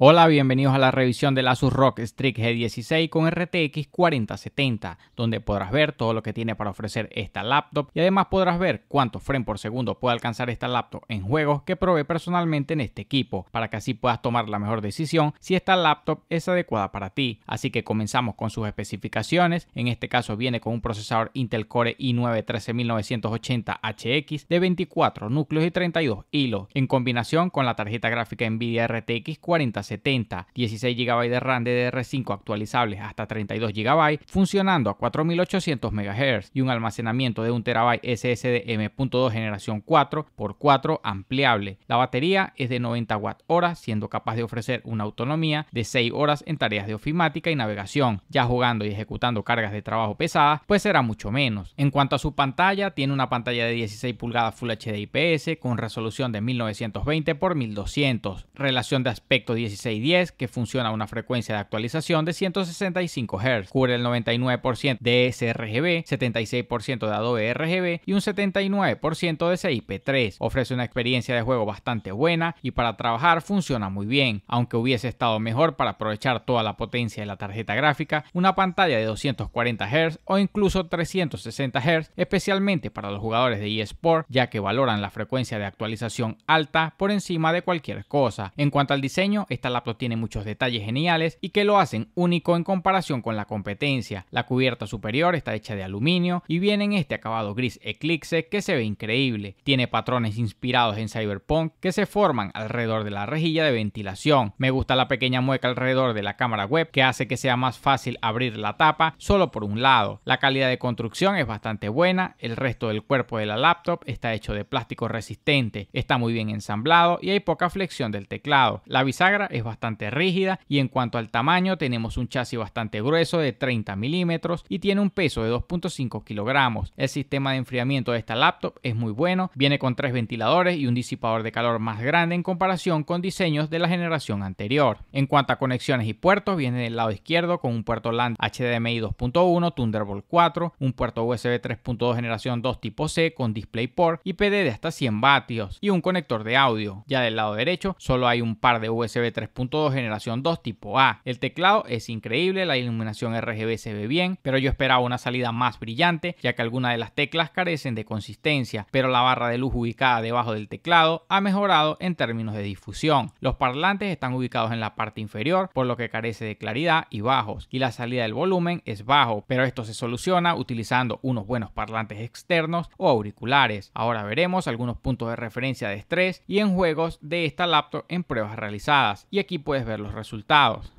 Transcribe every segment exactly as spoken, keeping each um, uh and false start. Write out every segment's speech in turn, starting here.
Hola, bienvenidos a la revisión del Asus R O G Strix G dieciséis con R T X cuarenta setenta, donde podrás ver todo lo que tiene para ofrecer esta laptop y además podrás ver cuántos frames por segundo puede alcanzar esta laptop en juegos que probé personalmente en este equipo, para que así puedas tomar la mejor decisión si esta laptop es adecuada para ti. Así que comenzamos con sus especificaciones. En este caso viene con un procesador Intel Core i nueve trece mil novecientos ochenta H X de veinticuatro núcleos y treinta y dos hilos, en combinación con la tarjeta gráfica Nvidia R T X cuarenta setenta, dieciséis gigabytes de RAM D D R cinco actualizables hasta treinta y dos gigabytes, funcionando a cuatro mil ochocientos megahercios y un almacenamiento de un terabyte S S D M punto dos generación cuatro por cuatro ampliable. La batería es de noventa watt horas, siendo capaz de ofrecer una autonomía de seis horas en tareas de ofimática y navegación. Ya jugando y ejecutando cargas de trabajo pesadas, pues será mucho menos. En cuanto a su pantalla, tiene una pantalla de dieciséis pulgadas Full H D I P S con resolución de mil novecientos veinte por mil doscientos, relación de aspecto dieciséis diez, que funciona a una frecuencia de actualización de ciento sesenta y cinco hercios, cubre el noventa y nueve por ciento de sRGB, setenta y seis por ciento de Adobe R G B y un setenta y nueve por ciento de C I P tres. Ofrece una experiencia de juego bastante buena y para trabajar funciona muy bien, aunque hubiese estado mejor para aprovechar toda la potencia de la tarjeta gráfica, una pantalla de doscientos cuarenta hercios o incluso trescientos sesenta hercios, especialmente para los jugadores de eSport, ya que valoran la frecuencia de actualización alta por encima de cualquier cosa. En cuanto al diseño, esta laptop tiene muchos detalles geniales y que lo hacen único en comparación con la competencia. La cubierta superior está hecha de aluminio y viene en este acabado gris eclipse que se ve increíble. Tiene patrones inspirados en Cyberpunk que se forman alrededor de la rejilla de ventilación. Me gusta la pequeña mueca alrededor de la cámara web que hace que sea más fácil abrir la tapa solo por un lado. La calidad de construcción es bastante buena, el resto del cuerpo de la laptop está hecho de plástico resistente, está muy bien ensamblado y hay poca flexión del teclado. La bisagra es bastante rígida y en cuanto al tamaño tenemos un chasis bastante grueso de treinta milímetros y tiene un peso de dos punto cinco kilogramos. El sistema de enfriamiento de esta laptop es muy bueno, viene con tres ventiladores y un disipador de calor más grande en comparación con diseños de la generación anterior. En cuanto a conexiones y puertos, viene del lado izquierdo con un puerto LAN H D M I dos punto uno, Thunderbolt cuatro, un puerto U S B tres punto dos generación dos tipo C con DisplayPort y P D de hasta cien vatios y un conector de audio. Ya del lado derecho solo hay un par de U S B tres punto dos generación dos tipo A. El teclado es increíble, la iluminación R G B se ve bien, pero yo esperaba una salida más brillante, ya que algunas de las teclas carecen de consistencia, pero la barra de luz ubicada debajo del teclado ha mejorado en términos de difusión. Los parlantes están ubicados en la parte inferior, por lo que carece de claridad y bajos, y la salida del volumen es bajo, pero esto se soluciona utilizando unos buenos parlantes externos o auriculares. Ahora veremos algunos puntos de referencia de estrés y en juegos de esta laptop en pruebas realizadas, y aquí puedes ver los resultados.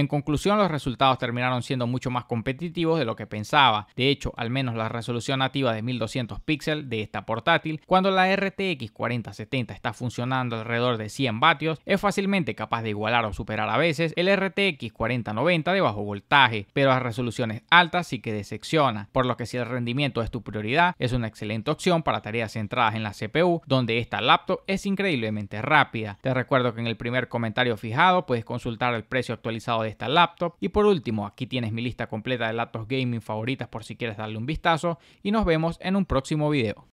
En conclusión, los resultados terminaron siendo mucho más competitivos de lo que pensaba. De hecho, al menos la resolución nativa de mil doscientos píxeles de esta portátil, cuando la R T X cuarenta setenta está funcionando alrededor de cien vatios, es fácilmente capaz de igualar o superar a veces el R T X cuarenta noventa de bajo voltaje, pero a resoluciones altas sí que decepciona, por lo que si el rendimiento es tu prioridad, es una excelente opción para tareas centradas en la C P U, donde esta laptop es increíblemente rápida. Te recuerdo que en el primer comentario fijado puedes consultar el precio actualizado de esta laptop. Y por último, aquí tienes mi lista completa de laptops gaming favoritas por si quieres darle un vistazo, y nos vemos en un próximo video.